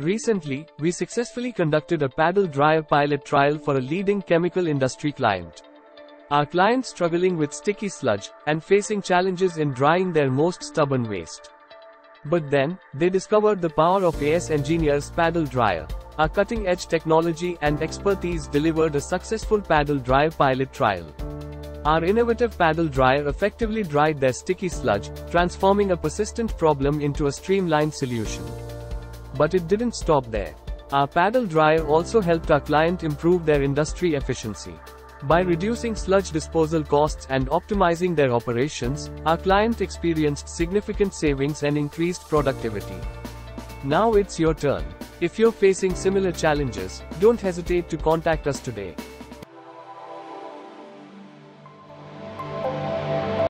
Recently, we successfully conducted a paddle dryer pilot trial for a leading chemical industry client. Our client struggling with sticky sludge and facing challenges in drying their most stubborn waste. But then, they discovered the power of AS Engineers' paddle dryer. Our cutting-edge technology and expertise delivered a successful paddle dryer pilot trial. Our innovative paddle dryer effectively dried their sticky sludge, transforming a persistent problem into a streamlined solution. But it didn't stop there. Our paddle dryer also helped our client improve their industry efficiency. By reducing sludge disposal costs and optimizing their operations, our client experienced significant savings and increased productivity. Now it's your turn. If you're facing similar challenges, don't hesitate to contact us today.